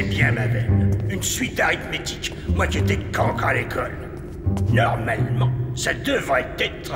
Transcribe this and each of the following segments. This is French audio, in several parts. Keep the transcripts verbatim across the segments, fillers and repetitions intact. connais bien ma veine. Une suite arithmétique, moi qui étais de cancre à l'école. Normalement, ça devrait être...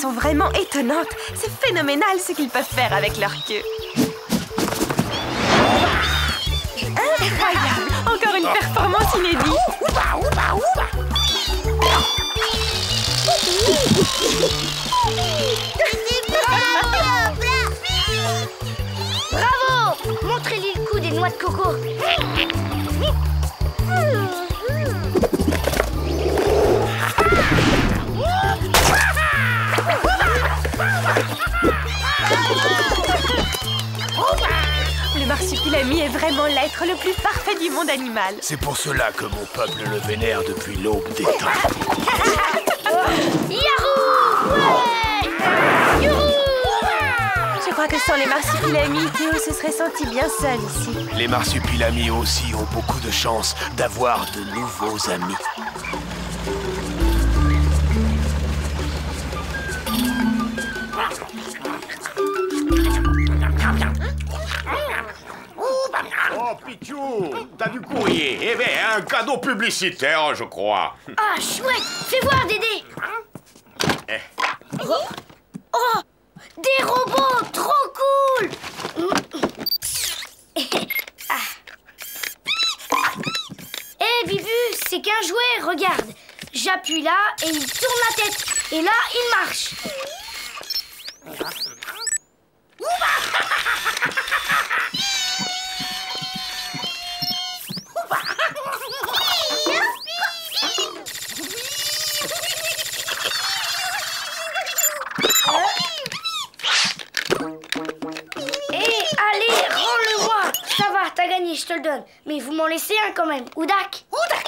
sont vraiment étonnantes. C'est phénoménal ce qu'ils peuvent faire avec leur queue. Incroyable! Encore une performance inédite. Bravo! Montrez-lui le coup des noix de coco. Le marsupilami est vraiment l'être le plus parfait du monde animal. C'est pour cela que mon peuple le vénère depuis l'aube des temps. Yarou! Ouais! Yarou! Je crois que sans les marsupilamis, Théo se serait senti bien seul ici. Les marsupilamis aussi ont beaucoup de chance d'avoir de nouveaux amis. Oh, Pichou, t'as du courrier. Eh ben, un cadeau publicitaire, je crois. Ah, chouette. Fais voir, Dédé. Eh. Oh. Oh, des robots, trop cool. Eh, Bibu, c'est qu'un jouet, regarde. J'appuie là et il tourne la tête. Et là, il marche. Je te le donne, mais vous m'en laissez un quand même. Oudak. Oudak.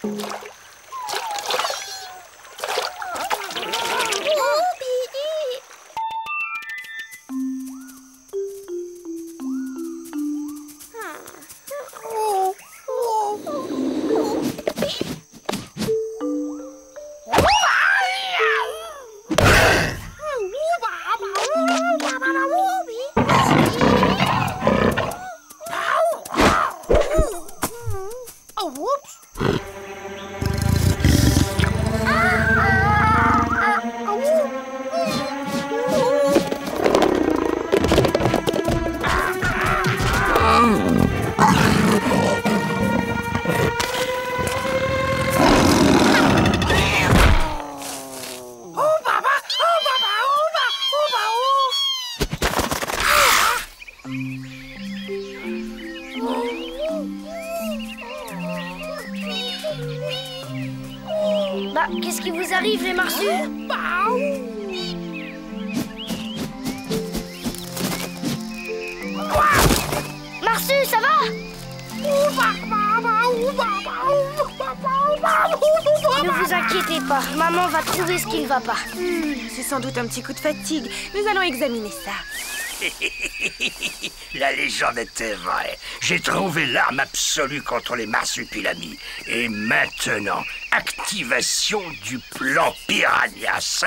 Thank you. Bah, qu'est-ce qui vous arrive, les marsus? Marsu, ça va? Ne vous inquiétez pas, maman va trouver ce qui ne va pas. Hmm, c'est sans doute un petit coup de fatigue. Nous allons examiner ça. La légende était vraie. J'ai trouvé l'arme absolue contre les marsupilamies. Et maintenant, activation du plan Piranhas.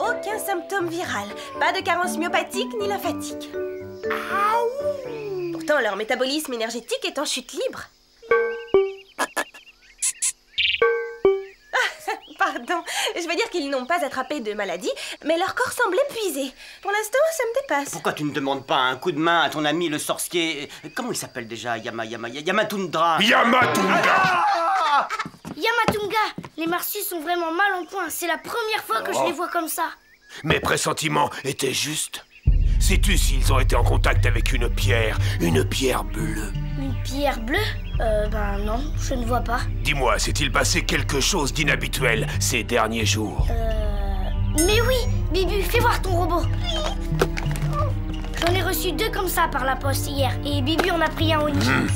Aucun symptôme viral, pas de carence myopathique ni lymphatique. Pourtant, leur métabolisme énergétique est en chute libre. Ah, pardon, je veux dire qu'ils n'ont pas attrapé de maladie, mais leur corps semble épuisé. Pour l'instant, ça me dépasse. Pourquoi tu ne demandes pas un coup de main à ton ami le sorcier? Comment il s'appelle déjà? Yama, Yama, Yamatundra. Yamatundra ah Yamatunga. Les marsus sont vraiment mal en point, c'est la première fois que oh. je les vois comme ça. Mes pressentiments étaient justes. Sais-tu s'ils ont été en contact avec une pierre, une pierre bleue? Une pierre bleue? Euh, ben non, je ne vois pas. Dis-moi, s'est-il passé quelque chose d'inhabituel ces derniers jours? Euh... Mais oui, Bibu, fais voir ton robot. J'en ai reçu deux comme ça par la poste hier, et Bibu en a pris un au lit. Mmh.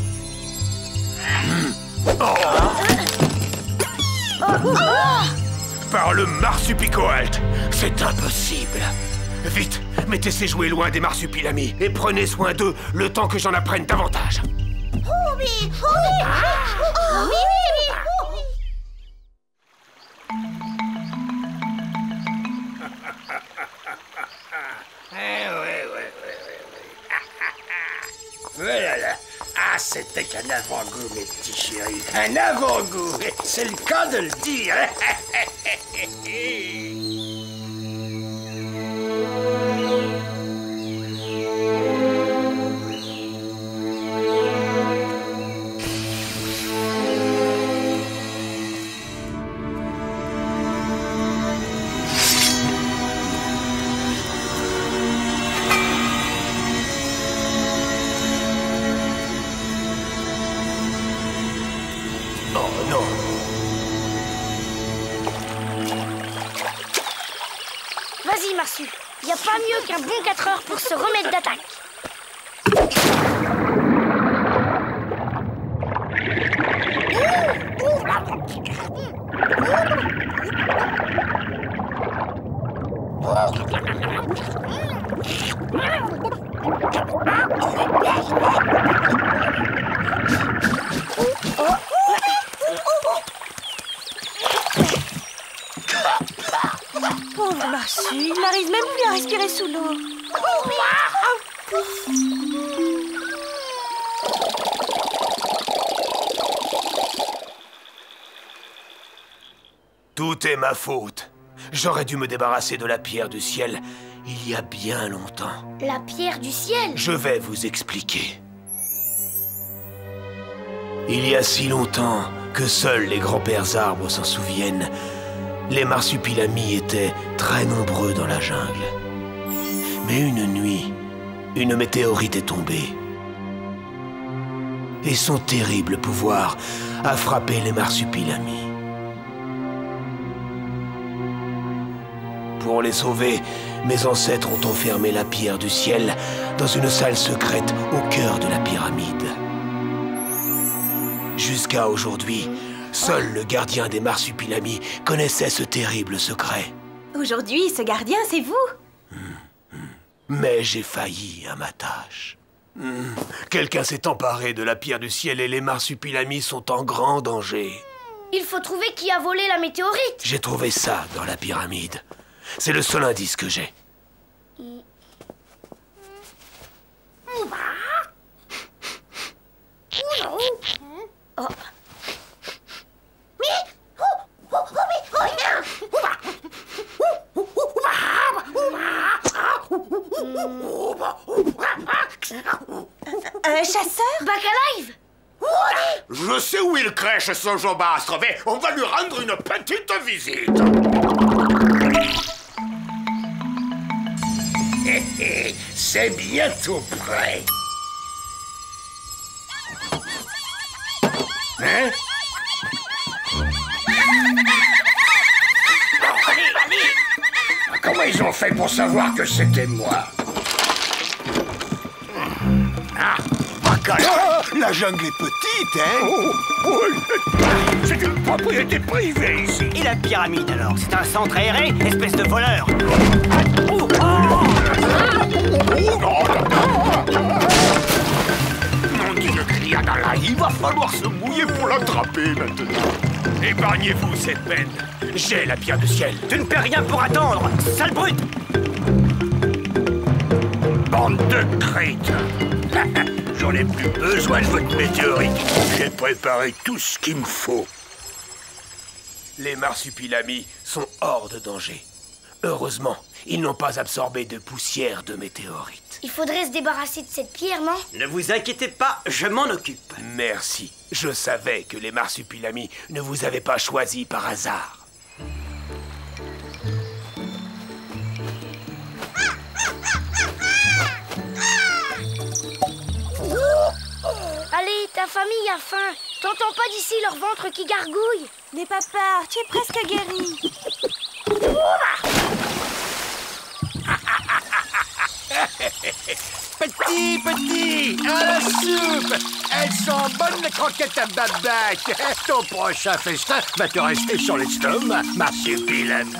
Mmh. Oh. Euh... Oh, oh Par le marsupicoalte, c'est impossible. Vite, mettez ces jouets loin des marsupilamis et prenez soin d'eux le temps que j'en apprenne davantage. Oh oui, oh oui, oh oui, oh oui, oh oui. Eh ouais, ouais, ouais, ouais, ouais. Voilà. Ah, c'était qu'un avant-goût, mes petits chéris. Un avant-goût, c'est le cas de le dire. Il n'y a pas mieux qu'un bon quatre heures pour se remettre d'attaque. Pauvre marsu, il n'arrive même plus à respirer sous l'eau. Tout est ma faute. J'aurais dû me débarrasser de la pierre du ciel il y a bien longtemps. La pierre du ciel? Je vais vous expliquer. Il y a si longtemps que seuls les grands-pères arbres s'en souviennent. Les marsupilamies étaient très nombreux dans la jungle. Mais une nuit, une météorite est tombée. Et son terrible pouvoir a frappé les marsupilamies. Pour les sauver, mes ancêtres ont enfermé la pierre du ciel dans une salle secrète au cœur de la pyramide. Jusqu'à aujourd'hui, seul le gardien des marsupilamies connaissait ce terrible secret. Aujourd'hui, ce gardien, c'est vous. Mais j'ai failli à ma tâche. Quelqu'un s'est emparé de la pierre du ciel et les marsupilamies sont en grand danger. Il faut trouver qui a volé la météorite. J'ai trouvé ça dans la pyramide. C'est le seul indice que j'ai. Oh. Un chasseur? Bac à live? Je sais où il crèche ce jobastre, mais on va lui rendre une petite visite. Hé hé, c'est bientôt prêt. Hein? Comment ils ont fait pour savoir que c'était moi? Ah, bacala. Ah, la jungle est petite, hein? Oh, oh, c'est une propriété privée ici. Et la pyramide alors? C'est un centre aéré, espèce de voleur. Oh, oh. Mon dieu, Kriadala, il va falloir se mouiller pour l'attraper maintenant. Épargnez-vous cette peine. J'ai la pierre du ciel. Tu ne peux rien pour attendre, sale brute. Bande de crétins. J'en ai plus besoin de votre météorite. J'ai préparé tout ce qu'il me faut. Les marsupilamis sont hors de danger. Heureusement, ils n'ont pas absorbé de poussière de météorite. Il faudrait se débarrasser de cette pierre, non? Ne vous inquiétez pas, je m'en occupe. Merci. Je savais que les marsupilamis ne vous avaient pas choisi par hasard. Allez, ta famille a faim. T'entends pas d'ici leur ventre qui gargouille? N'aie pas peur, tu es presque guéri. Petit, petit, à la soupe. Elles sont bonnes les croquettes à babac. Ton prochain festin va te rester sur l'estomac, marsupilami.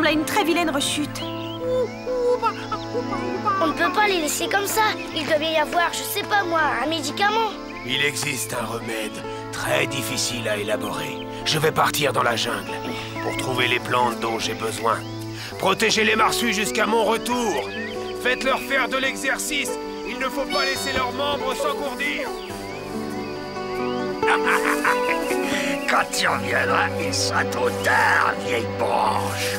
À une très vilaine rechute. On ne peut pas les laisser comme ça. Il doit bien y avoir, je sais pas moi, un médicament. Il existe un remède très difficile à élaborer. Je vais partir dans la jungle pour trouver les plantes dont j'ai besoin. Protégez les marsus jusqu'à mon retour. Faites-leur faire de l'exercice. Il ne faut pas laisser leurs membres s'engourdir. Quand tu reviendras, il sera trop tard, vieille branche.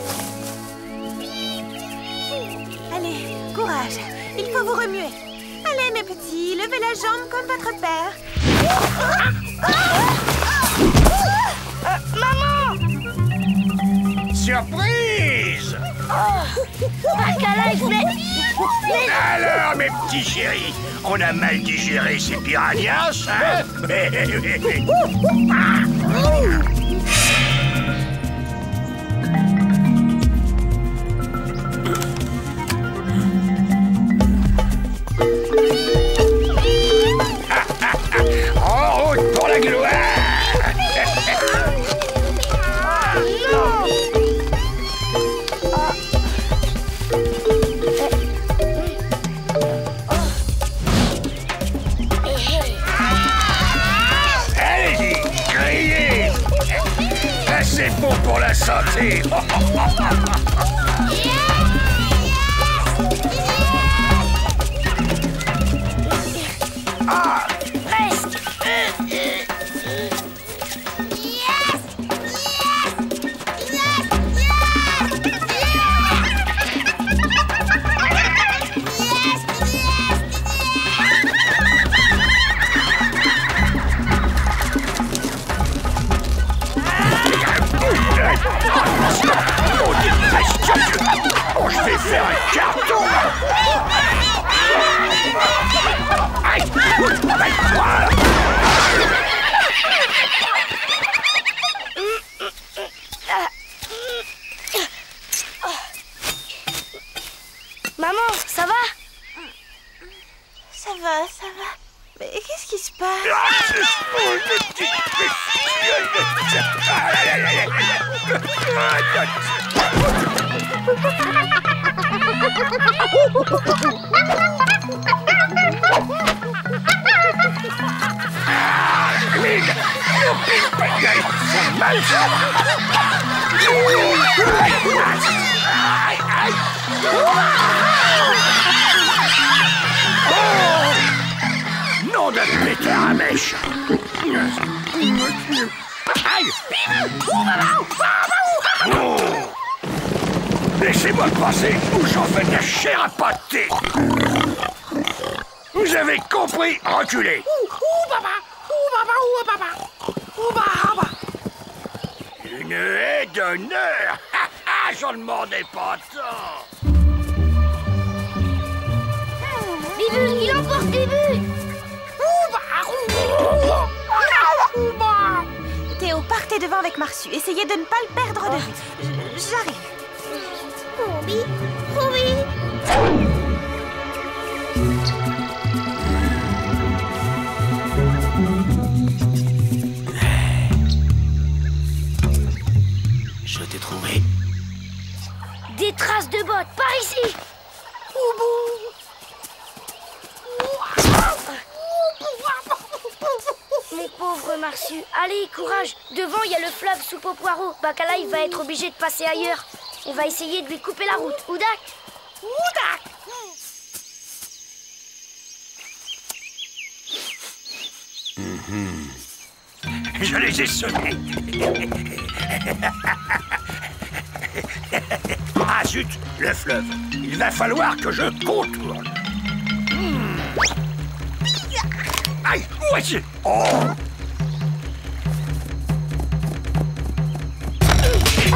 Courage, il faut vous remuer. Allez mes petits, levez la jambe comme votre père. Ah ah ah ah euh, maman! Surprise! Bacala, je vais... Alors mes petits chéris, on a mal digéré ces piranhas, hein? Santé. Oh, oh, oh, oh. Yeah, yeah, yeah. Ah. Presque. carton. Aïe. Voilà. Maman, ça va? Ça va, ça va. Mais qu'est-ce qui se passe? Nom de péter à mèche. Aïe. Oh. Laissez-moi passer ou j'en fais de la chair à pâté. Vous avez compris, reculez. Une haie d'honneur. J'en demandais pas tant. Bibu, il emporte Bibu. Théo, partez devant avec Marsu. Essayez de ne pas le perdre de vue. J'arrive. Ruby, Ruby. Je t'ai trouvé. Des traces de bottes, par ici. Oubou. Mon pauvre Marsu, allez, courage. Devant, il y a le fleuve soupe au poireau. Bacala, il va être obligé de passer ailleurs. On va essayer de lui couper la route. Oudak. Oudak. Mm-hmm. Je les ai sonnés. Ah zut, le fleuve. Il va falloir que je contourne. Mm. Aïe, où est-il? Oh. Oh.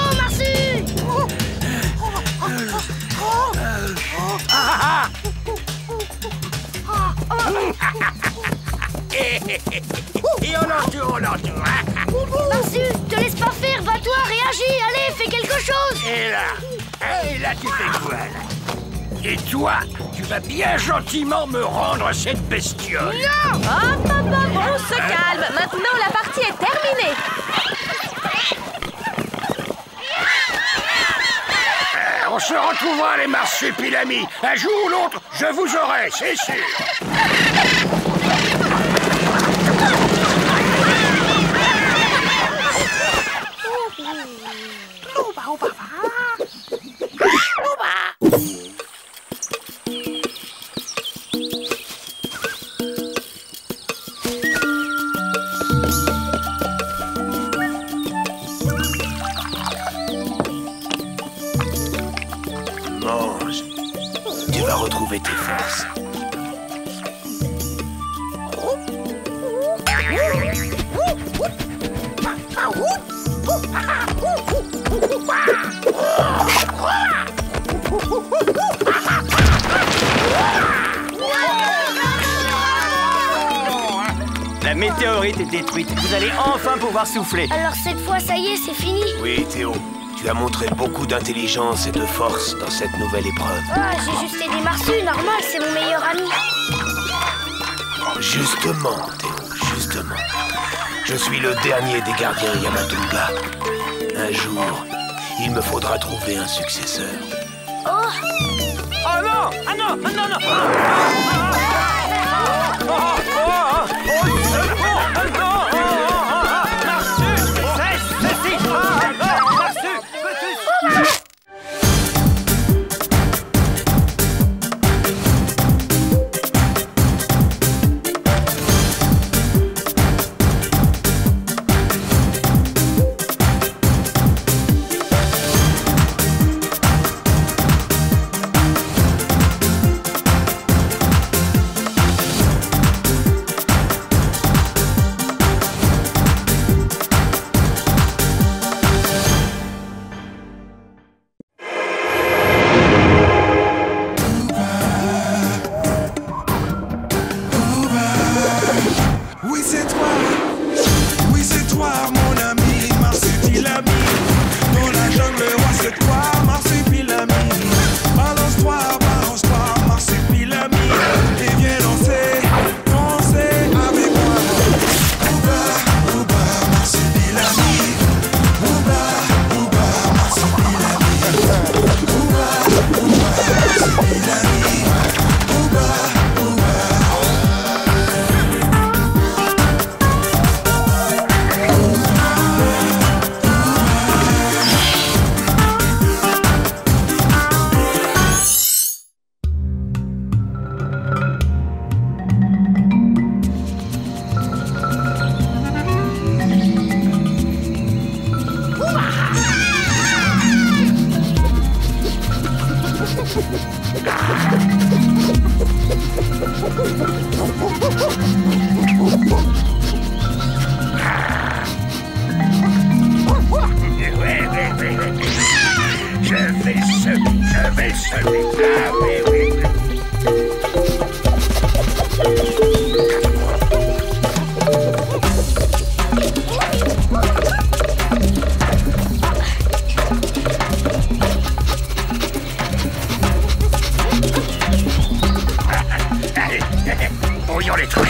Marsu! Oh, oh, oh, oh. Ah, ah, ah. Et on entoure, on entoure. Marsu, te laisse pas faire, va-toi, réagis, allez, fais quelque chose. Et là, et là, tu fais quoi, là? Et toi, tu vas bien gentiment me rendre cette bestiole. Non! Hop, hop, hop, on se calme. Maintenant, la partie est terminée. On se retrouvera, les marsupilamis. Un jour ou l'autre, je vous aurai, c'est sûr. La météorite est détruite. Vous allez enfin pouvoir souffler. Alors cette fois, ça y est, c'est fini. Oui, Théo. Tu as montré beaucoup d'intelligence et de force dans cette nouvelle épreuve. Ah, j'ai juste aidé Marsu. Normal, c'est mon meilleur ami. Justement, Théo, justement. Je suis le dernier des gardiens Yamatunga. Un jour, il me faudra trouver un successeur. Oh. Oh non. Ah non. Ah non, non. Ah, ah, ah, ah, ah, ah. mais celui-là, oui, oui. Voyons les trucs.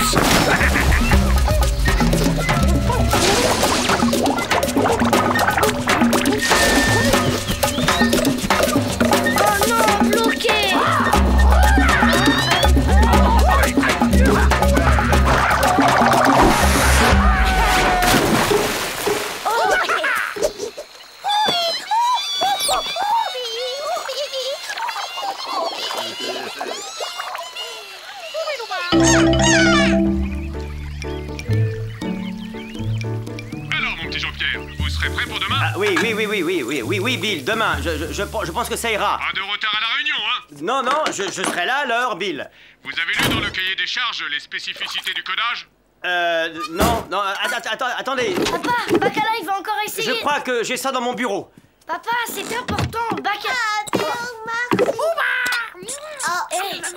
Demain, je, je, je, je pense que ça ira. Pas de retard à la réunion, hein? Non, non, je, je serai là à l'heure, Bill. Vous avez lu dans le cahier des charges les spécificités du codage? Euh, non, non, att att attendez. Papa, Bacala, il va encore essayer. Je crois que j'ai ça dans mon bureau. Papa, c'est important, Bacala.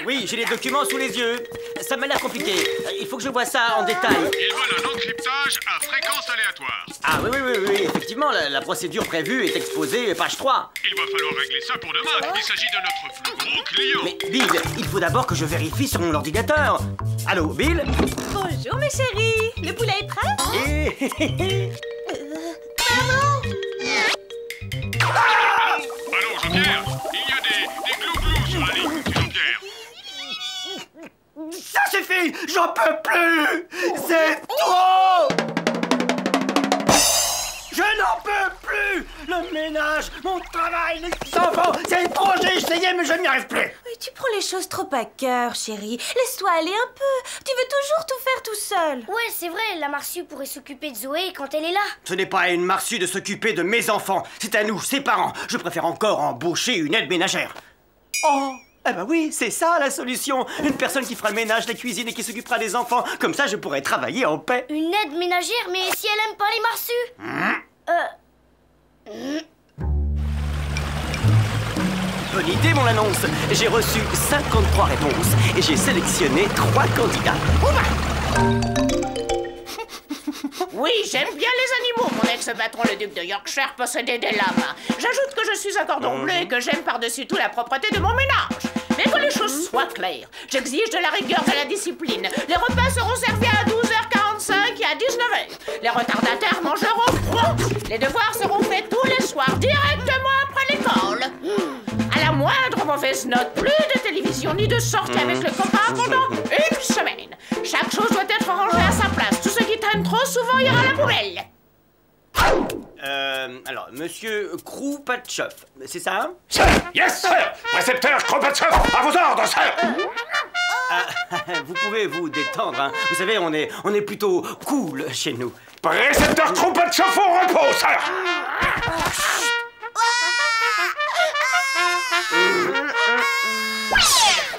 Oui, j'ai les documents sous les yeux. Ça m'a l'air compliqué. Il faut que je vois ça en détail. Ils veulent un encryptage à fréquence aléatoire. Ah oui, oui, oui, oui. Effectivement, la, la procédure prévue est exposée page trois. Il va falloir régler ça pour demain. Il s'agit de notre plus gros client. Mais Bill, il faut d'abord que je vérifie sur mon ordinateur. Allô, Bill? Bonjour, mes chéris. Le poulet est prêt? Et... Maman! Ah! Allô, Jean-Pierre? Il y a des, des glou-glous sur la ligne. Ça suffit! J'en peux plus! C'est trop! Je n'en peux plus! Le ménage, mon travail, les enfants, c'est trop! J'ai essayé, mais je n'y arrive plus! Oui, tu prends les choses trop à cœur, chérie. Laisse-toi aller un peu. Tu veux toujours tout faire tout seul. Ouais, c'est vrai, la marsue pourrait s'occuper de Zoé quand elle est là. Ce n'est pas à une marsue de s'occuper de mes enfants. C'est à nous, ses parents. Je préfère encore embaucher une aide ménagère. Oh! Eh ben oui, c'est ça la solution. Une personne qui fera le ménage, la cuisine et qui s'occupera des enfants. Comme ça, je pourrai travailler en paix. Une aide ménagère, mais si elle aime pas les marsues? Mmh. Euh... Mmh. Bonne idée, mon annonce. J'ai reçu cinquante-trois réponses et j'ai sélectionné trois candidats. Oui, j'aime bien les animaux. Mon ex-patron, le duc de Yorkshire, possédait des lamas. J'ajoute que je suis un cordon bleu et que j'aime par-dessus tout la propreté de mon ménage. Mais que les choses soient claires, j'exige de la rigueur et de la discipline. Les repas seront servis à douze heures quarante-cinq et à dix-neuf heures. Les retardataires mangeront froid. Les devoirs seront faits tous les soirs, directement après l'école. À la moindre mauvaise note, plus de télévision ni de sortie avec le copain pendant une semaine. Chaque chose doit être rangée à sa place. Tout ce qui traîne trop souvent ira à la poubelle. Euh... Alors, monsieur Kropatchev, c'est ça? Sir! Yes, sir! Précepteur Kropatchev, à vos ordres, sir! Ah, vous pouvez vous détendre, hein. Vous savez, on est, on est plutôt cool chez nous. Précepteur Kropatchev au repos, sir!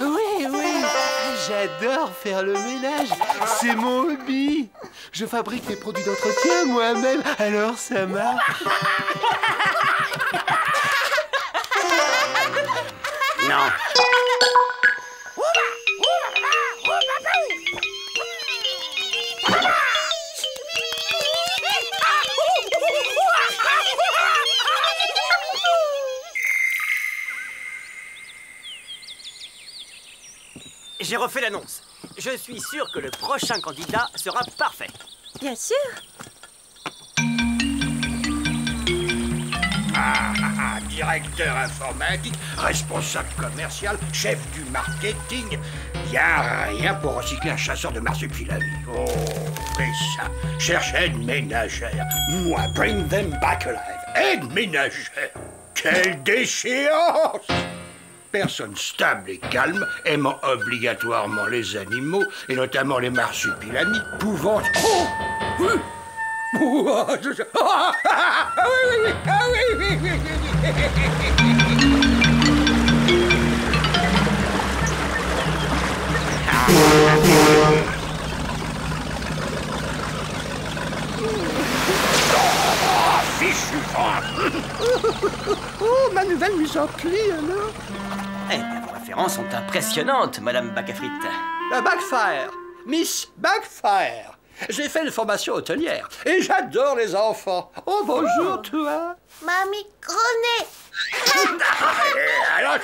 Oui, oui, j'adore faire le ménage, c'est mon hobby. Je fabrique mes produits d'entretien moi-même, alors ça marche. Non. J'ai refait l'annonce. Je suis sûr que le prochain candidat sera parfait. Bien sûr. Ah, ah, ah, directeur informatique, responsable commercial, chef du marketing. Y a rien pour recycler un chasseur de marsupilami. Oh, fais ça. Cherche aide ménagère. Moi, bring them back alive. Aide ménagère. Quelle déchéance! Personne stable et calme, aimant obligatoirement les animaux, et notamment les marsupilamis, pouvant... Oh oui. Oh, je... ah, ah, ah, oui, oui, ah, oui, oui, oui, oui, oui, je suis fort. Oh, ma nouvelle mise en pli, alors. Eh bien, vos références sont impressionnantes, Madame Bac-à-Frites. La Backfire, Miss Backfire. J'ai fait une formation hôtelière et j'adore les enfants. Oh, bonjour, oh. Toi. Mamie Grenet. Alors,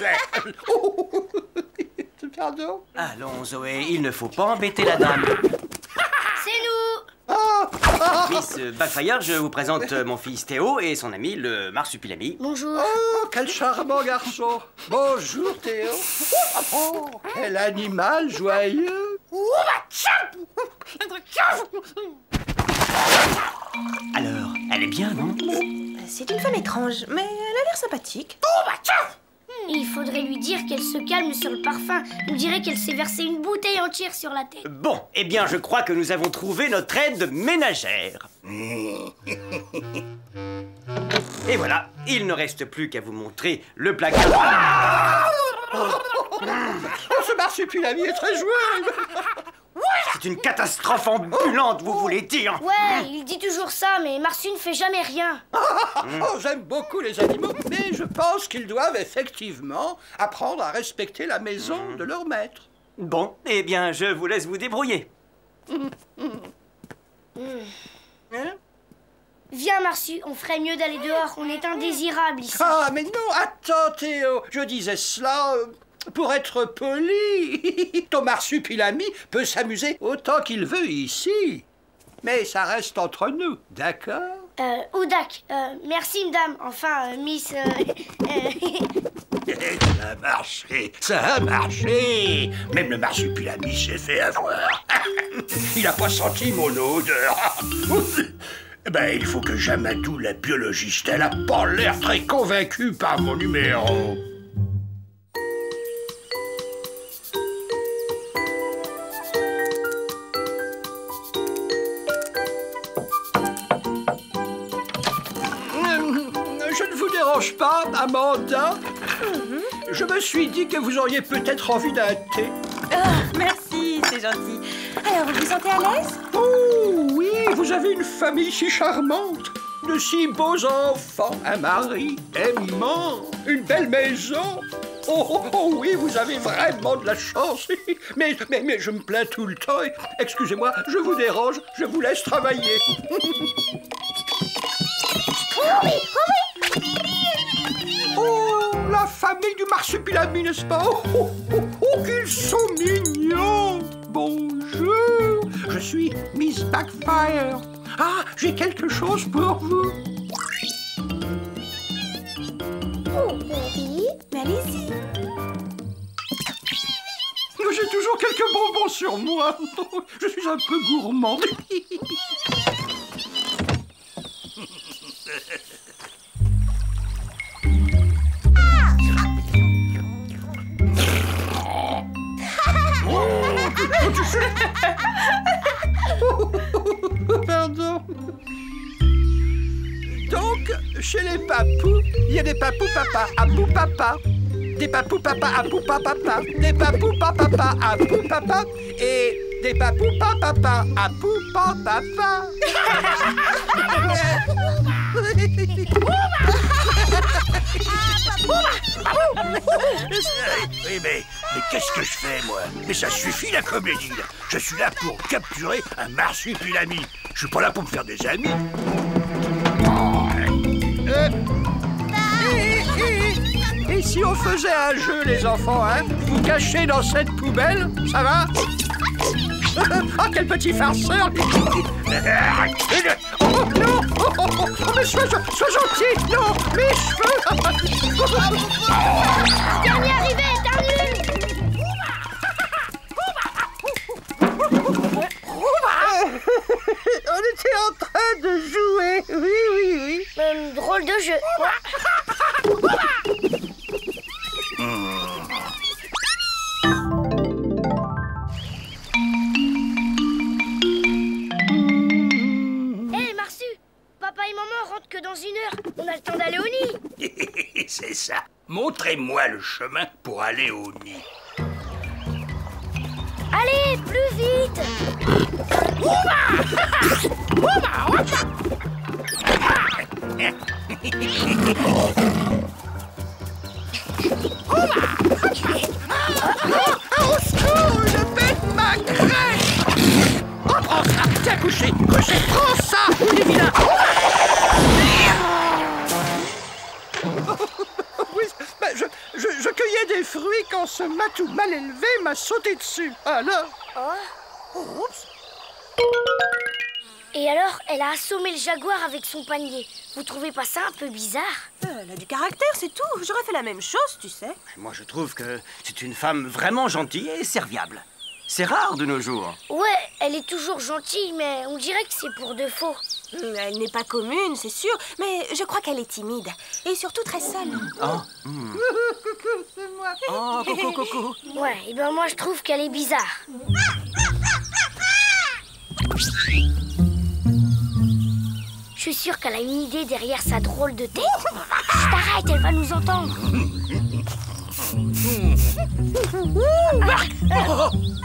pardon. Allons, Zoé, il ne faut pas embêter la dame. C'est nous. Ah, ah. Miss Backfire, je vous présente mon fils Théo et son ami le marsupilami. Bonjour. Oh, quel charmant garçon. Bonjour, Théo. Oh, quel animal joyeux. Alors, elle est bien, non? C'est une femme étrange, mais elle a l'air sympathique. Il faudrait lui dire qu'elle se calme sur le parfum. On dirait qu'elle s'est versée une bouteille entière sur la tête. Bon, eh bien, je crois que nous avons trouvé notre aide ménagère. Et voilà, il ne reste plus qu'à vous montrer le placard. Ce marsupilami est très jouable. C'est une catastrophe ambulante, vous voulez dire? Ouais, il dit toujours ça, mais Marsu ne fait jamais rien. Oh, j'aime beaucoup les animaux, mais je pense qu'ils doivent effectivement apprendre à respecter la maison de leur maître. Bon, eh bien, je vous laisse vous débrouiller. Hein? Viens, Marsu, on ferait mieux d'aller dehors, on est indésirable ici. Ah, mais non, attends, Théo, je disais cela... Euh... pour être poli. Ton marsupilami peut s'amuser autant qu'il veut ici. Mais ça reste entre nous, d'accord? Euh, Oudak, euh, merci, madame. Enfin, euh, Miss... Euh... ça a marché, ça a marché. Même le marsupilami s'est fait avoir. Il n'a pas senti mon odeur. Ben, il faut que Jamadou, la biologiste, elle a pas l'air très convaincue par mon numéro. Pas, Amanda. Mm-hmm. Je me suis dit que vous auriez peut-être envie d'un thé. Oh, merci, c'est gentil. Alors, vous vous sentez à l'aise? Oh, oui, vous avez une famille si charmante. De si beaux enfants, un mari aimant, une belle maison. Oh, oh, oh oui, vous avez vraiment de la chance. Mais, mais, mais je me plains tout le temps. Excusez-moi, je vous dérange, je vous laisse travailler. Oh oui, oh oui. Oh, la famille du marsupilami, n'est-ce pas? Oh, oh, oh, oh qu'ils sont mignons! Bonjour, je suis Miss Backfire. Ah, j'ai quelque chose pour vous. Oh, oui, allez-y. J'ai toujours quelques bonbons sur moi. Je suis un peu gourmand. Pardon. Donc, chez les papous, il y a des papous papa à pou papa, des papous papa à pou papa, des papous papa à pou papa et des papous papa à pou papa. Oui, mais, mais qu'est-ce que je fais, moi? Mais ça suffit, la comédie. Je suis là pour capturer un marsupilami. Je suis pas là pour me faire des amis. Euh, et, et, et, et si on faisait un jeu, les enfants, hein? Vous vous cachez dans cette poubelle, ça va? Oh, quel petit farceur! Oh, non! Oh, oh, oh, oh, mais sois, sois gentil! Non! Mes cheveux! Dernier arrivé, dernier! On était en train de jouer! Oui, oui, oui! Hum, drôle de jeu! Dans une heure, on a le temps d'aller au nid. C'est ça. Montrez-moi le chemin pour aller au nid. Allez, plus vite. Tout mal élevé m'a sauté dessus. Alors... Ah. Oups. Et alors, elle a assommé le jaguar avec son panier. Vous trouvez pas ça un peu bizarre? euh, Elle a du caractère, c'est tout. J'aurais fait la même chose, tu sais. Moi, je trouve que c'est une femme vraiment gentille et serviable. C'est rare de nos jours. Ouais, elle est toujours gentille, mais on dirait que c'est pour de faux. Mmh, elle n'est pas commune, c'est sûr, mais je crois qu'elle est timide. Et surtout très seule. Oh, mmh. Coucou, c'est moi. Oh, coucou, coucou. Ouais, et ben moi je trouve qu'elle est bizarre. Je suis sûre qu'elle a une idée derrière sa drôle de tête. T'arrête, elle va nous entendre.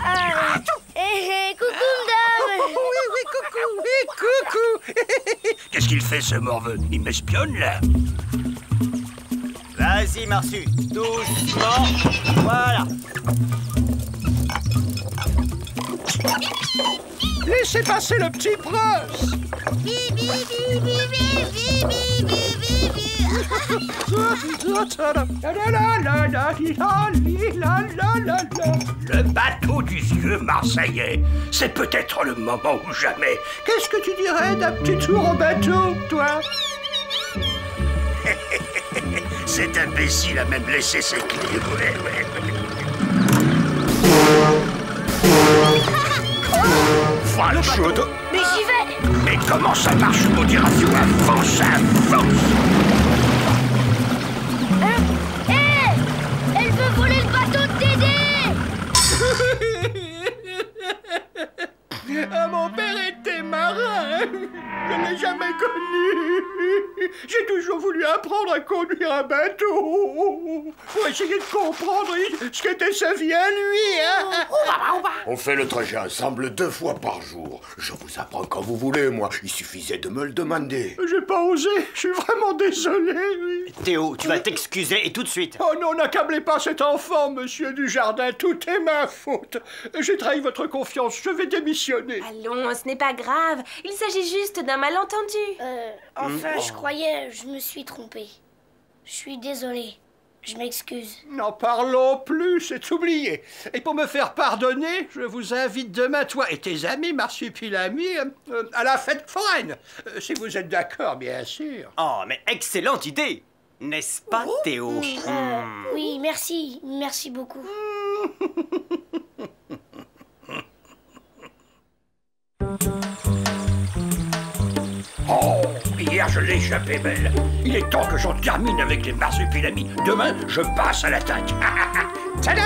Ah, eh, eh, coucou, madame. Oui, oui, coucou, oui, coucou. Qu'est-ce qu'il fait, ce morveux? Il m'espionne, là. Vas-y, Marsu, doucement. Voilà. Laissez passer le petit prince. Bibi, bibi, bibi, bibi, bibi, bibi. Le bateau du vieux Marseillais, c'est peut-être le moment ou jamais. Qu'est-ce que tu dirais d'un petit tour au bateau, toi? Cet imbécile a même laissé ses clés. Ouais, ouais. Voilà, chaude. Mais j'y vais. Mais comment ça marche, modération? Avance, avance. Ah, mon père était marin. Je ne l'ai jamais connu. J'ai toujours voulu apprendre à conduire un bateau pour essayer de comprendre ce qu'était sa vie à lui, hein. On va, on va. On fait le trajet ensemble deux fois par jour. Je vous apprends quand vous voulez, moi. Il suffisait de me le demander. J'ai pas osé. Je suis vraiment désolé. Oui. Théo, tu vas t'excuser et tout de suite. Oh non, n'accablez pas cet enfant, monsieur Dujardin. Tout est ma faute. J'ai trahi votre confiance. Je vais démissionner. Allons, ce n'est pas grave. Il s'agit juste d'un malentendu. Euh, enfin, mmh. je croyais, je me suis trompée. Je suis désolée. Je m'excuse. N'en parlons plus, c'est oublié. Et pour me faire pardonner, je vous invite demain, toi et tes amis, Marsupilami, euh, à la fête foraine. Euh, si vous êtes d'accord, bien sûr. Oh, mais excellente idée. N'est-ce pas, oh, Théo? mmh. euh, Oui, merci. Merci beaucoup. Oh, hier je l'ai échappé belle. Il est temps que j'en termine avec les marsupilamis. Demain, je passe à l'attaque. Tada!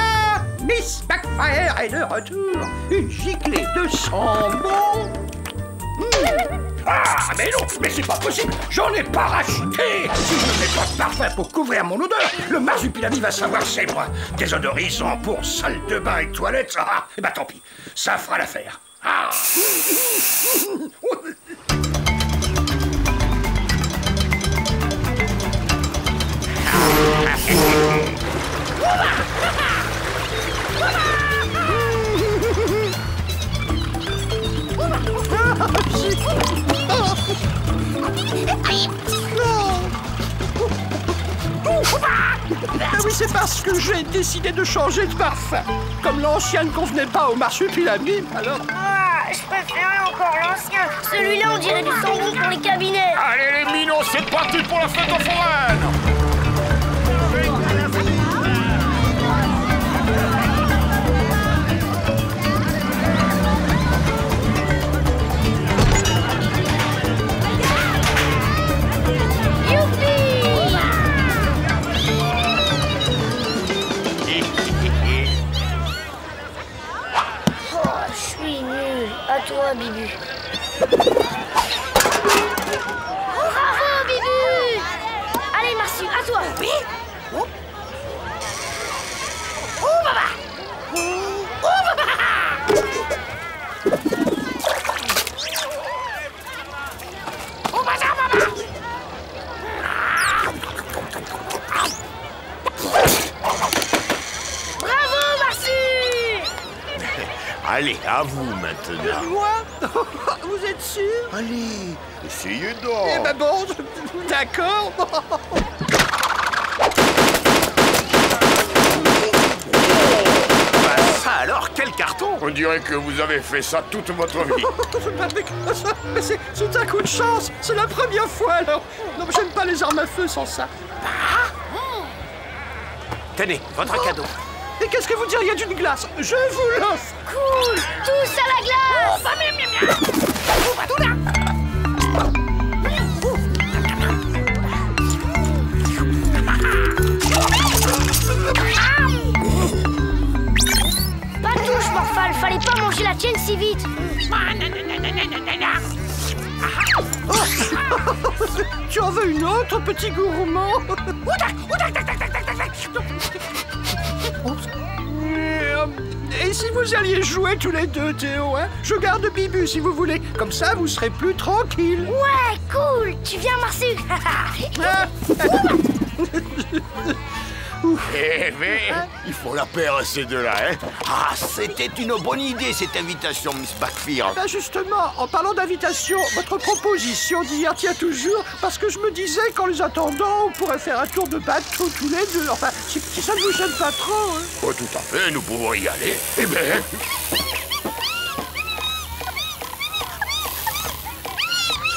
Miss Backfire est de retour. Une giclée de sang bon. Mmh. Ah, mais non, mais c'est pas possible. J'en ai pas racheté. Si je ne mets pas de parfum pour couvrir mon odeur, le marsupilami va savoir c'est moi. Désodorisant pour salle de bain et toilette, ah, et bah tant pis, ça fera l'affaire. Ah. Ah oui, c'est parce que j'ai décidé de changer de parfum. Comme l'ancien ne convenait pas au marsupilami, alors... Ah, je préférais encore l'ancien. Celui-là, on dirait du sambon pour les cabinets. Allez, les minots, c'est parti pour la fête en foraine. Toi, Bibu. Bravo, Bibu. Allez, Marsu, Allez, à vous maintenant. Moi? Vous êtes sûr? Allez, essayez donc. Eh ben bon, je... d'accord. Ben ça alors, quel carton! On dirait que vous avez fait ça toute votre vie. Mais c'est un coup de chance. C'est la première fois alors. Non, j'aime pas les armes à feu sans ça. Ah. Tenez, votre oh. cadeau. Et qu'est-ce que vous diriez d'une glace? Je vous l'offre. Cool. Tous à la glace. Oh, bah, miam, miam, miam. Oh, bah, tout là. Pas de touche, Morphal. Fallait pas manger la tienne si vite. Oh. Tu en veux une autre, petit gourmand? Et si vous alliez jouer tous les deux, Théo, hein? Je garde Bibu si vous voulez. Comme ça, vous serez plus tranquille. Ouais, cool. Tu viens, Marcel. Eh bien, il faut la paire à ces deux-là, hein? Ah, c'était une bonne idée, cette invitation, Miss Backfire. Ben justement, en parlant d'invitation, votre proposition d'hier tient toujours, parce que je me disais qu'en les attendant, on pourrait faire un tour de bateau tous les deux. Enfin, si, si ça ne vous gêne pas trop, hein? Oh, tout à fait, nous pouvons y aller. Eh bien...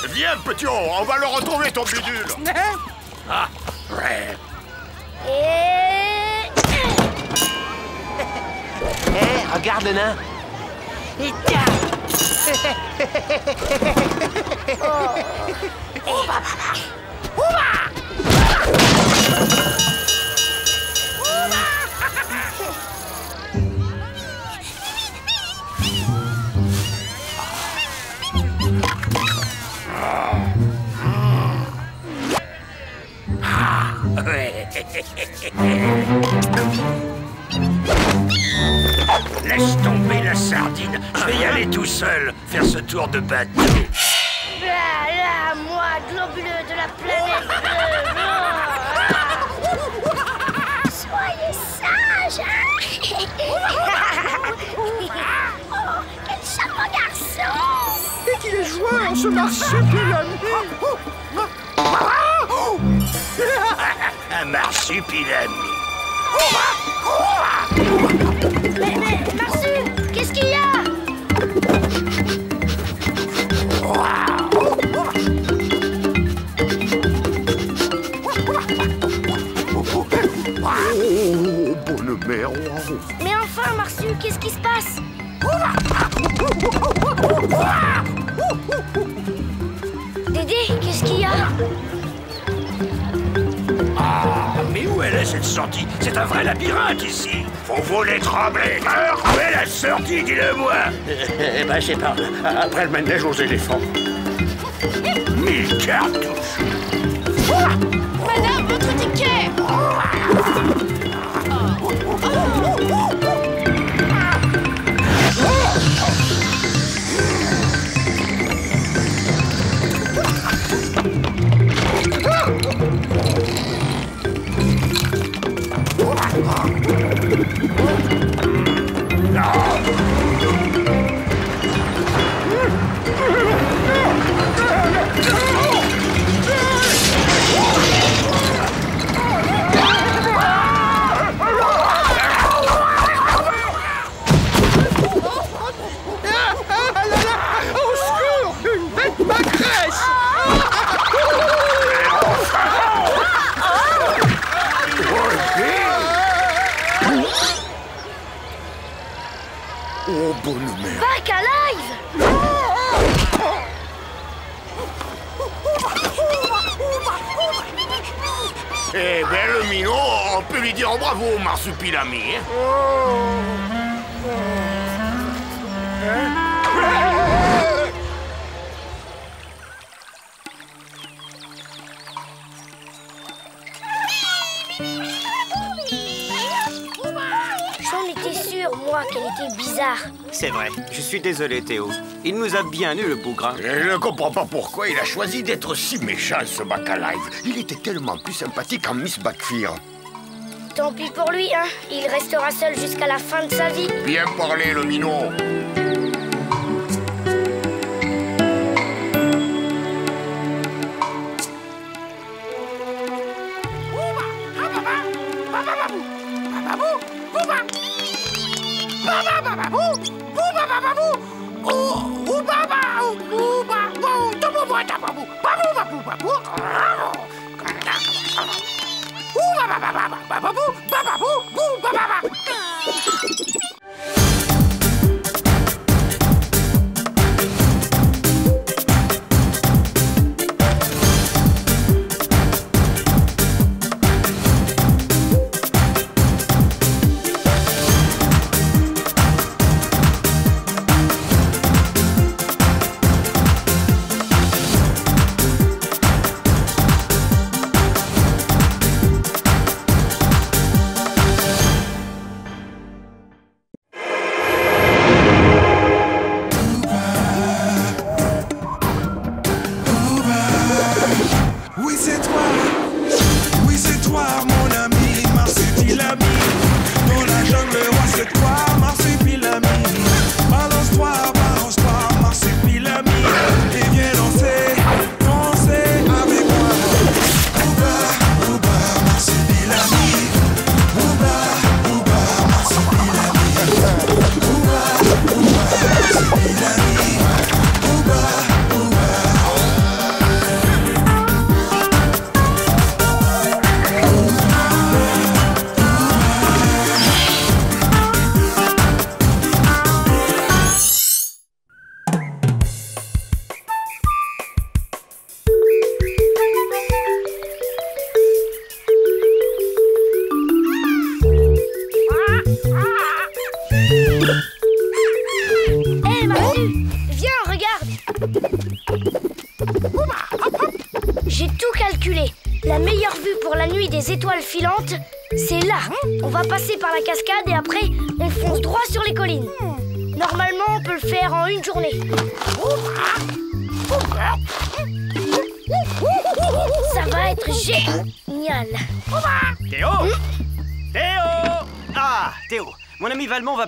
Viens, petit haut, on va le retrouver, ton bidule. Hein? Ah, ouais. Et... Hé, hey, regarde le nain. Et oh. Oh, bah, bah, bah. Oh, bah. Laisse tomber la sardine. Je vais y aller tout seul, faire ce tour de bateau. Là, là, moi, globuleux de la planète bleue. Soyez sage, hein. Oh, quel charmant garçon. Et qu'il est joie en ce marché de la nuit. Un marsupilami. Mais, mais, Marsu, qu'est-ce qu'il y a? Oh, bonne mère. Mais enfin, Marsu, qu'est-ce qui se passe? Dédé, qu'est-ce qu'il y a? Ah, mais où elle est cette sortie? C'est un vrai labyrinthe ici. Faut vous les trembler. Où est la sortie, dis-le-moi? Eh ben, c'est par là. Après le manège aux éléphants. Mille cartouches. Madame, votre ticket. Bravo, marsupilami. Oh. Hein? J'en étais sûre, moi, qu'elle était bizarre. C'est vrai. Je suis désolé, Théo. Il nous a bien eu, le bougrin. Je ne comprends pas pourquoi il a choisi d'être si méchant, ce Baccalive. Il était tellement plus sympathique en Miss Backfire. Tant pis pour lui, hein. Il restera seul jusqu'à la fin de sa vie. Bien parlé, le minot. bababou, bouba, baba bababou, bouba bababou, ou baba ou bouba, bon, tomo boita babou, babou babou babou, ou baba baba bababou, bababou, bouba baba.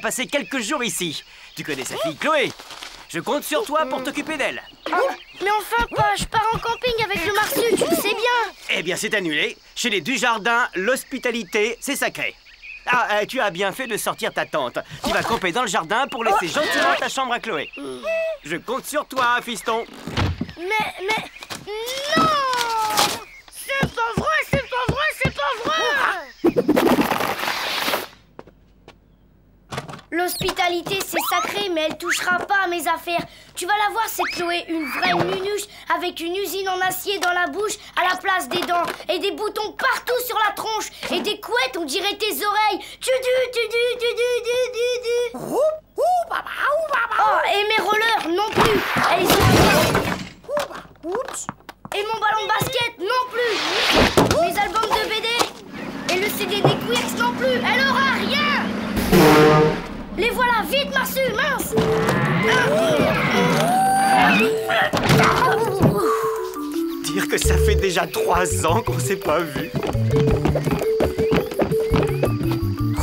Passer quelques jours ici. Tu connais sa fille Chloé. Je compte sur toi pour t'occuper d'elle. Ah, mais enfin, pas, je pars en camping avec le Marsu, tu le sais bien. Eh bien, c'est annulé. Chez les Dujardins, l'hospitalité, c'est sacré. Ah, euh, tu as bien fait de sortir ta tante. Tu vas camper dans le jardin pour laisser gentiment ta chambre à Chloé. Je compte sur toi, fiston. Mais, mais... Non! C'est pas vrai, c'est pas vrai, c'est pas vrai! L'hospitalité, c'est sacré, mais elle touchera pas à mes affaires. Tu vas la voir, cette Chloé, une vraie nunuche avec une usine en acier dans la bouche à la place des dents et des boutons partout sur la tronche et des couettes, on dirait tes oreilles. Tu du tu du tu du tu du tu. Ouh baba ouh baba. Oh, et mes rollers non plus. Elles sont. Oups. Et mon ballon de basket non plus. Mes albums de B D et le C D des Quirks non plus. Elle aura rien. Les voilà, vite, Marsu, mince! Dire que ça fait déjà trois ans qu'on s'est pas vu.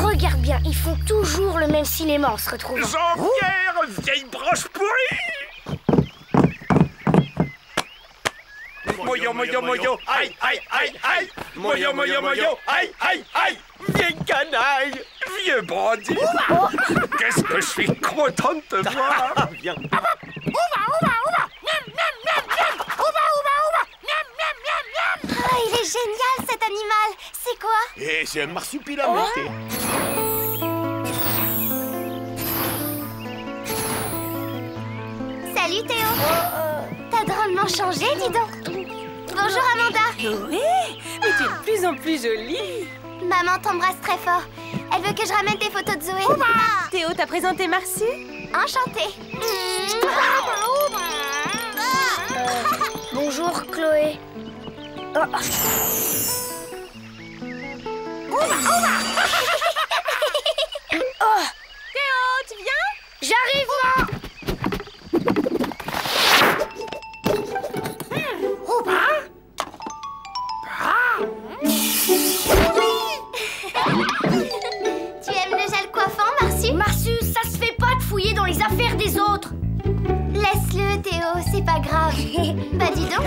Regarde bien, ils font toujours le même cinéma en se retrouvant. Jean-Pierre, vieille broche pourrie! Moyo, moyo, moyo, aïe, aïe, aïe, aïe! Moyo, moyo, moyo, aïe, aïe, aïe! Vieille canaille! Vieux bandit! Qu'est-ce que je suis content de te voir! Viens! Ouba! Ouba! Ouba! Miam! Miam! Miam! Miam! Ouba! Ouba! Ouba! Miam! Miam! Miam! Miam! Oh, il est génial cet animal! C'est quoi? Eh, c'est un marsupilami! Salut Théo! T'as drôlement changé, dis donc! Bonjour Amanda! Oui! Mais tu es de plus en plus jolie! Maman t'embrasse très fort. Elle veut que je ramène tes photos de Zoé. Ouba. Théo t'a présenté Marsu. Enchantée. Bonjour Chloé. Oh. Ouba, ouba. Oh. Théo, tu viens? J'arrive là. Marsu, ça se fait pas de fouiller dans les affaires des autres. Laisse-le, Théo, c'est pas grave. Bah dis donc,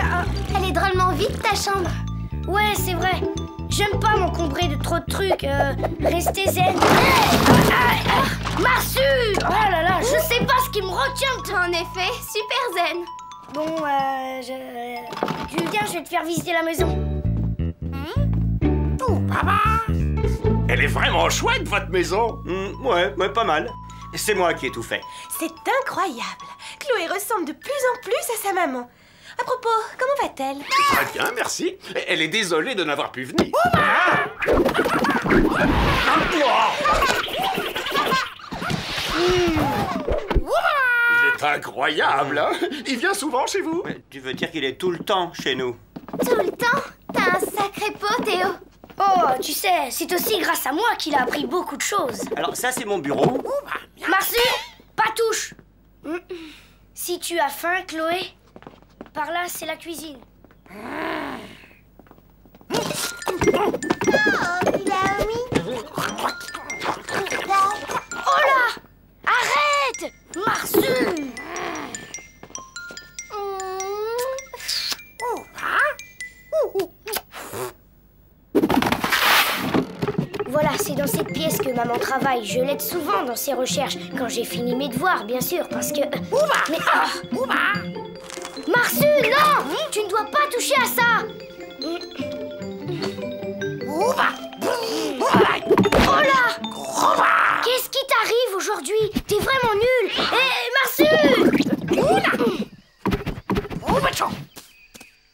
elle est drôlement vide ta chambre. Ouais, c'est vrai. J'aime pas m'encombrer de trop de trucs. Euh, restez zen. Hey ah, ah, ah Marsu! Oh là là, je sais pas ce qui me retient. En effet, super zen. Bon, euh, je... Julien, je vais te faire visiter la maison. Hmm? Oh, papa! Elle est vraiment chouette, votre maison. Mmh, ouais, mais pas mal. C'est moi qui ai tout fait. C'est incroyable. Chloé ressemble de plus en plus à sa maman. À propos, comment va-t-elle? Très bien, merci. Elle est désolée de n'avoir pu venir. Il est incroyable, hein? Il vient souvent chez vous? Mais tu veux dire qu'il est tout le temps chez nous? Tout le temps? T'as un sacré pot, Théo. Oh, tu sais, c'est aussi grâce à moi qu'il a appris beaucoup de choses. Alors ça, c'est mon bureau. Marsu, pas touche. Si tu as faim, Chloé, par là, c'est la cuisine. Oh, là! Arrête! Marsu! Voilà, c'est dans cette pièce que maman travaille. Je l'aide souvent dans ses recherches. Quand j'ai fini mes devoirs, bien sûr, parce que... Ouba! Mais... Oh. Ouba! Marsu, non! Mmh. Tu ne dois pas toucher à ça! Ouba! Ouba! Oh là! Qu'est-ce qui t'arrive aujourd'hui? T'es vraiment nul! Hé, hey, Marsu! Oula! Ouba!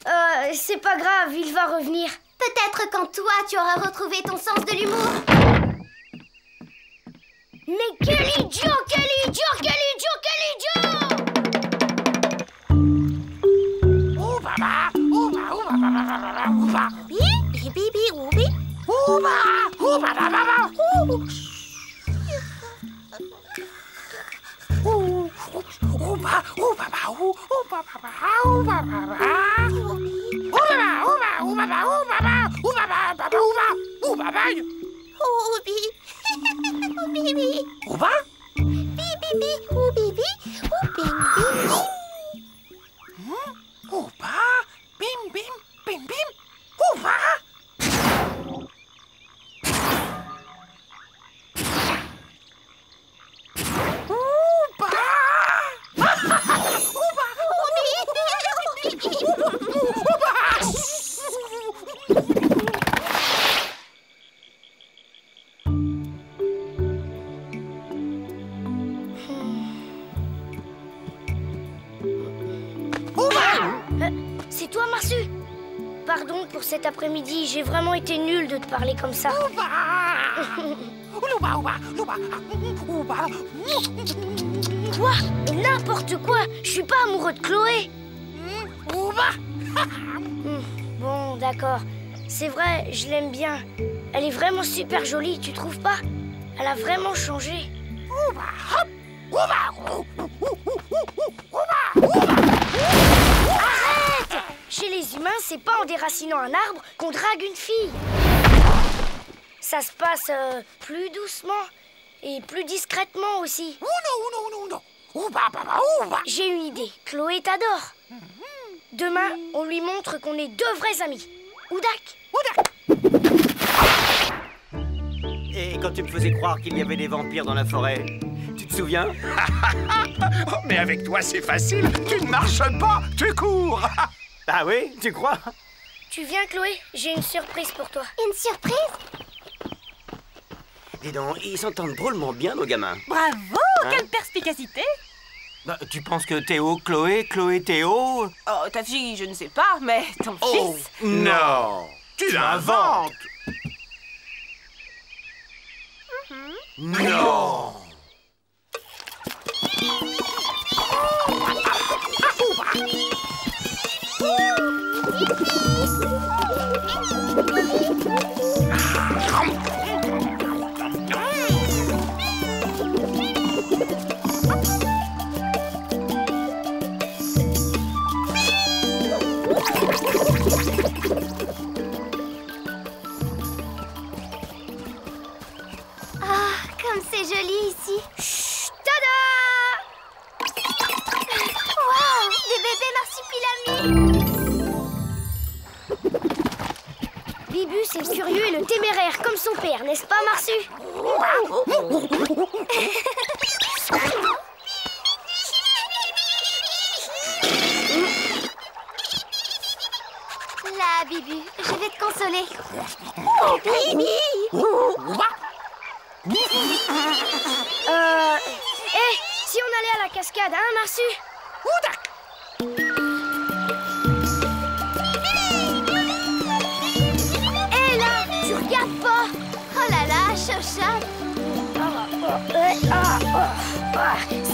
Euh, c'est pas grave, il va revenir. Peut-être quand toi, tu auras retrouvé ton sens de l'humour. Mais quel idiot, quel idiot, quel idiot, quel idiot! Ouba, ouba, ouba, ouba, ouba. Bi, bi, bi, bi, oubi. Ouba, ouba, ouba, ouba, ouba, ouba, ouba, ouba. Ouh, papa, ouh, papa, ouh, papa, papa, ouh, papa, ouh, papa, ouh, bi, ouh, bi, bi, ouh, papa, bi, bi, bi, ouh, bi, bi, ouh, bim, bim, ouh, papa, bim, bim, bim, bim, ouh, papa. Pardon pour cet après-midi, j'ai vraiment été nulle de te parler comme ça. Quoi? N'importe quoi! Je suis pas amoureux de Chloé. Bon, d'accord. C'est vrai, je l'aime bien. Elle est vraiment super jolie, tu trouves pas? Elle a vraiment changé. Chez les humains, c'est pas en déracinant un arbre qu'on drague une fille. Ça se passe euh, plus doucement et plus discrètement aussi. J'ai une idée. Chloé t'adore. Demain, on lui montre qu'on est deux vrais amis. Oudak. Et quand tu me faisais croire qu'il y avait des vampires dans la forêt, tu te souviens? Mais avec toi, c'est facile. Tu ne marches pas, tu cours. Ah oui, tu crois? Tu viens, Chloé? J'ai une surprise pour toi. Une surprise? Dis donc, ils s'entendent drôlement bien, nos gamins. Bravo, hein? Quelle perspicacité! Bah, tu penses que Théo, Chloé, Chloé, Théo... Oh, ta fille, je ne sais pas, mais ton oh, fils... non! Tu l'inventes! Mm-hmm. Non! Bibi, début, c'est le curieux et le téméraire, comme son père, n'est-ce pas, Marsu? Là, Bibu, je vais te consoler. Oh, Bibi! Euh... Hé, hey, si on allait à la cascade, hein, Marsu?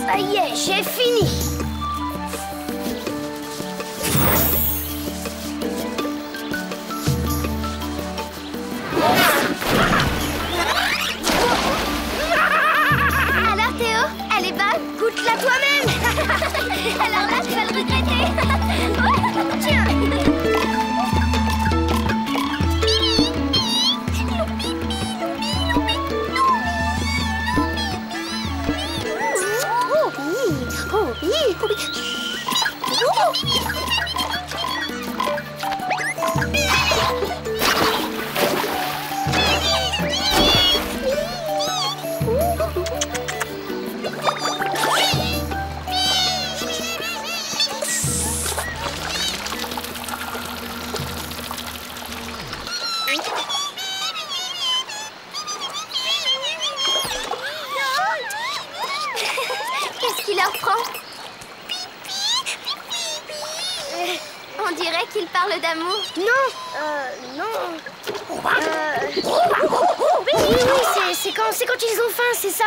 Ça y est, j'ai fini. Alors Théo, elle est bonne? Goûte-la toi-même. Alors là, tu vas le regretter. Tiens. D'amour? Non, euh, non. Euh... Oui, c'est quand, c'est quand ils ont faim, c'est ça.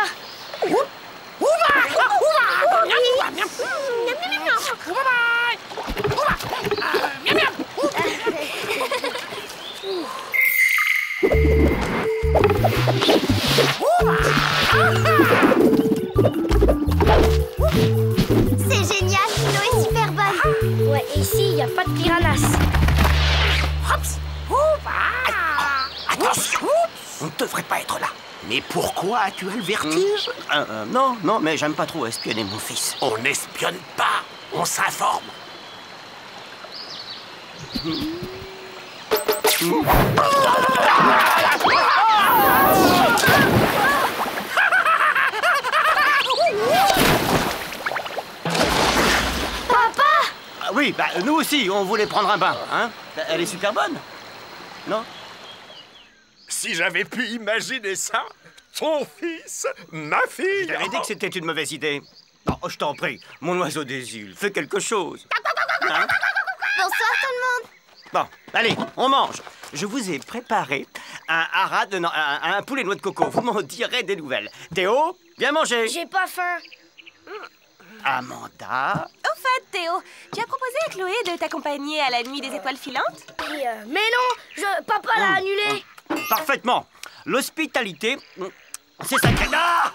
C'est génial, l'eau est super bonne. Ouais, et ici, il n'y a pas de piranhas. On ne devrait pas être là. Mais pourquoi? Tu as le vertige? mmh. euh, euh, Non, non, mais j'aime pas trop espionner mon fils. On n'espionne pas, on s'informe. mmh. mmh. Papa! Ah, oui, bah, nous aussi, on voulait prendre un bain, hein? Elle est super bonne, non? Si j'avais pu imaginer ça, ton fils, ma fille... J'avais dit que c'était une mauvaise idée. Oh, je t'en prie, mon oiseau des îles, fais quelque chose. Hein? Bonsoir tout le monde. Bon, allez, on mange. Je vous ai préparé un haras de... Non, un, un poulet noix de coco. Vous m'en direz des nouvelles. Théo, viens manger. J'ai pas faim. Amanda... Au fait, Théo, tu as proposé à Chloé de t'accompagner à la nuit des étoiles filantes? Et euh, mais non, je... papa l'a mmh. annulé. Parfaitement. L'hospitalité, c'est sacré. Ah,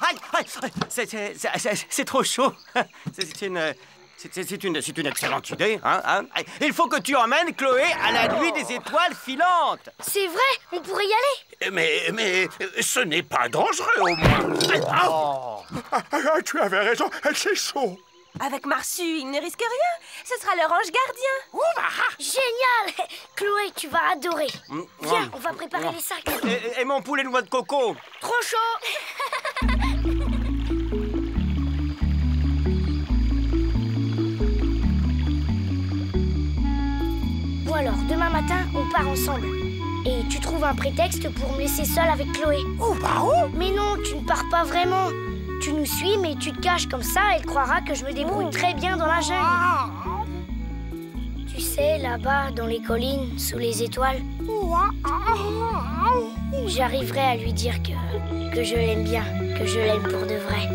c'est trop chaud. C'est une, une, une excellente idée. Hein, hein. Il faut que tu emmènes Chloé à la nuit des étoiles filantes. C'est vrai, on pourrait y aller. Mais, mais ce n'est pas dangereux au moins. Oh. Ah, ah, tu avais raison, c'est chaud. Avec Marsu, il ne risque rien. Ce sera leur ange gardien. Génial! Chloé, tu vas adorer. Viens, on va préparer les sacs. Et, et mon poulet noix de coco. Trop chaud. Bon alors, demain matin, on part ensemble. Et tu trouves un prétexte pour me laisser seule avec Chloé. Oh, bah oh! Mais non, tu ne pars pas vraiment. Tu nous suis, mais tu te caches comme ça, elle croira que je me débrouille très bien dans la jungle. Tu sais, là-bas, dans les collines, sous les étoiles, j'arriverai à lui dire que, que je l'aime bien, que je l'aime pour de vrai.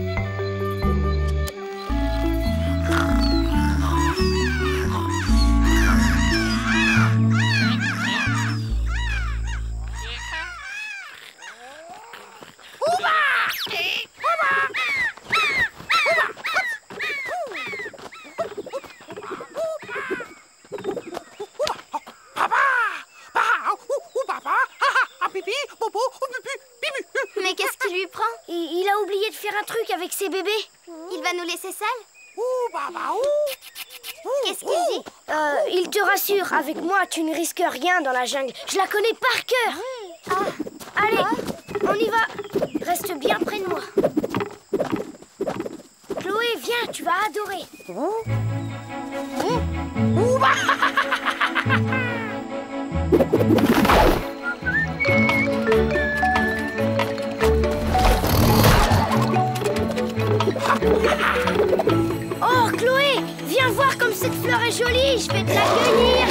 Avec ses bébés. Il va nous laisser seuls? Qu'est-ce qu'il dit? Euh, il te rassure, avec moi, tu ne risques rien dans la jungle. Je la connais par cœur. Ah. Allez, on y va. Reste bien près de moi. Chloé, viens, tu vas adorer. Oh. Oh. Oh, Chloé, viens voir comme cette fleur est jolie, je vais te la cueillir.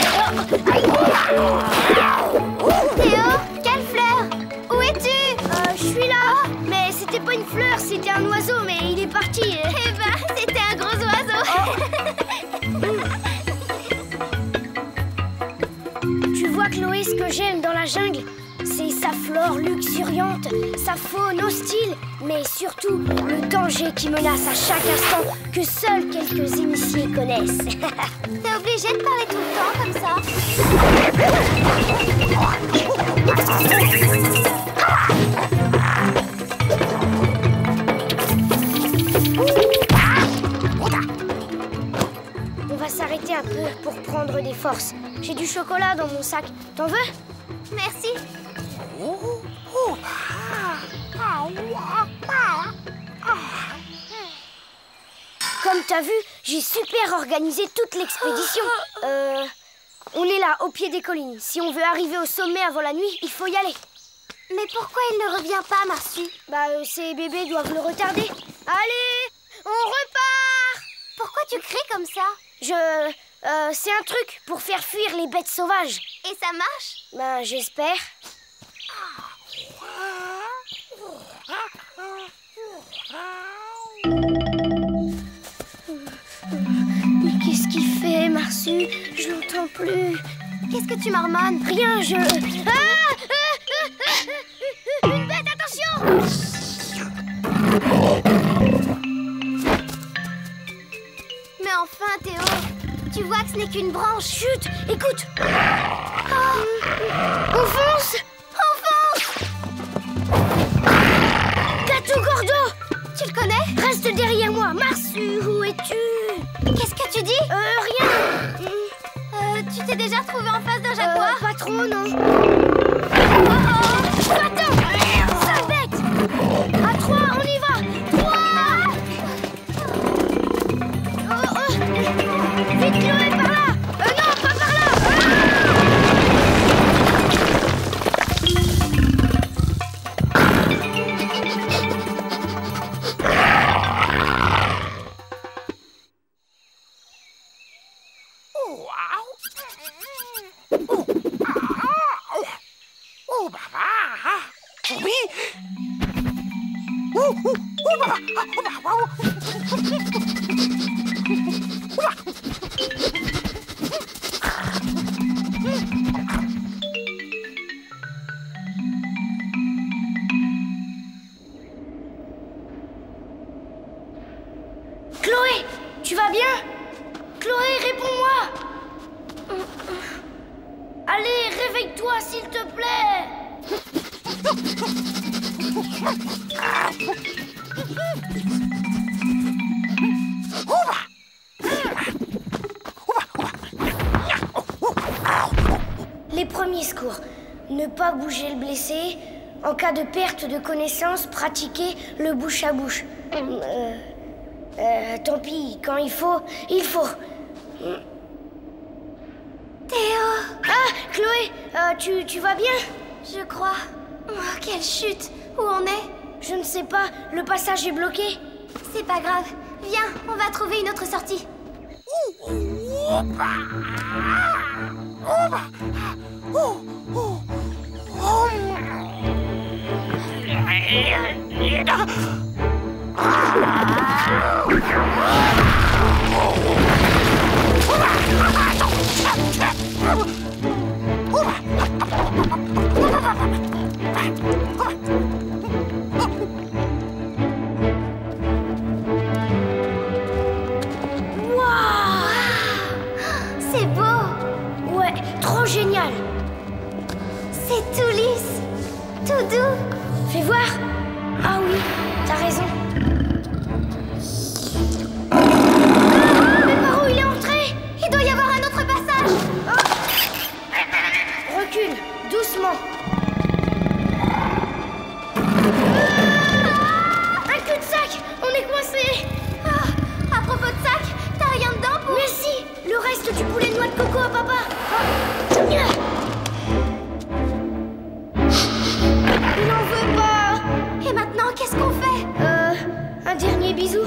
Oh. Théo, quelle fleur? Où es-tu? Euh, je suis là, mais c'était pas une fleur, c'était un oiseau, mais il est parti. Et... Eh ben, c'était un gros oiseau. Oh. Tu vois, Chloé, ce que j'aime dans la jungle, c'est sa flore luxuriante, sa faune hostile, mais surtout le danger qui menace à chaque instant que seuls quelques initiés connaissent. T'es obligé de parler tout le temps comme ça? On va s'arrêter un peu pour prendre des forces. J'ai du chocolat dans mon sac. T'en veux? Merci. Comme t'as vu, j'ai super organisé toute l'expédition. Euh, on est là, au pied des collines. Si on veut arriver au sommet avant la nuit, il faut y aller. Mais pourquoi il ne revient pas, Marcy? Bah, euh, ces bébés doivent le retarder. Allez, on repart! Pourquoi tu cries comme ça? Je... Euh, c'est un truc pour faire fuir les bêtes sauvages. Et ça marche? Ben, j'espère. Mais qu'est-ce qu'il fait, Marsu? Je l'entends plus. Qu'est-ce que tu marmonnes? Rien, je... Ah, ah, ah, une bête, attention! Mais enfin, Théo, tu vois que ce n'est qu'une branche. Chut, écoute. Oh. On fonce. On fonce. Katou Gordo. Tu le connais? Reste derrière moi. Marsu, où es-tu? Qu'est-ce que tu dis? Euh, rien. Euh, tu t'es déjà retrouvé en face d'un jaguar? Euh, pas trop, non. Oh, oh. Attends, sale bête. À trois, on y va. Vite, Chloé, par là! Euh, non, pas par là! Ah! Chloé, tu vas bien? Chloé, réponds-moi! Allez, réveille-toi, s'il te plaît! Les premiers secours. Ne pas bouger le blessé. En cas de perte de connaissance, pratiquer le bouche à bouche. Euh, euh, tant pis, quand il faut, il faut. Théo! Ah, Chloé, euh, tu, tu vas bien? Je crois. Oh, quelle chute! Où on est? Je ne sais pas, le passage est bloqué. C'est pas grave. Viens, on va trouver une autre sortie. Génial! C'est tout lisse, tout doux. Fais voir. Ah oui, t'as raison. Ah, mais par où il est entré? Il doit y avoir un autre passage. bisous.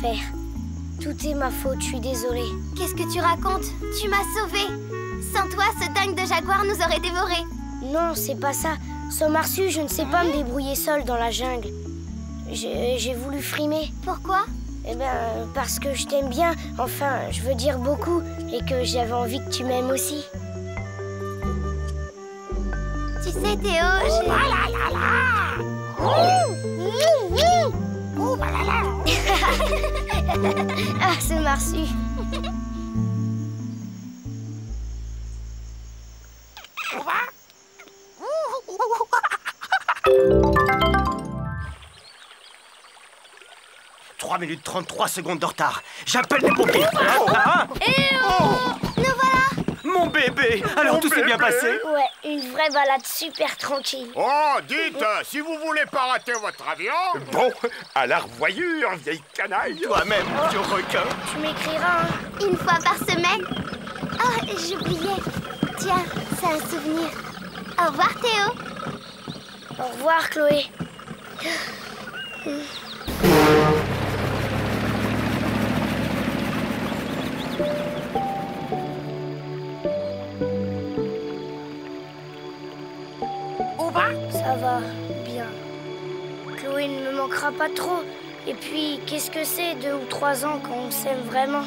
Faire. Tout est ma faute, je suis désolée. Qu'est-ce que tu racontes? Tu m'as sauvée. Sans toi, ce dingue de jaguar nous aurait dévorés. Non, c'est pas ça. Sans Marsu, je ne sais pas me débrouiller seule dans la jungle. J'ai voulu frimer. Pourquoi? Eh ben, parce que je t'aime bien. Enfin, je veux dire beaucoup. Et que j'avais envie que tu m'aimes aussi. Tu sais, Théo, je... Oh là là là. Oh là là. Ah, ce Marsu. trois minutes trente-trois secondes de retard. J'appelle les pompiers. Oh, hein? Et oh, oh, nous voilà. Mon bébé. Alors, mon tout s'est bien passé? Ouais, une vraie balade super tranquille. Oh, dites, mmh. si vous voulez pas rater votre avion... Bon, à la revoyure, vieille canaille. Toi-même, oh, vieux requin. Tu m'écriras hein. Une fois par semaine. Oh, j'oubliais. Tiens, c'est un souvenir. Au revoir, Théo. Au revoir, Chloé. Mmh. Ça va bien. Chloé ne me manquera pas trop. Et puis, qu'est-ce que c'est, deux ou trois ans, quand on s'aime vraiment?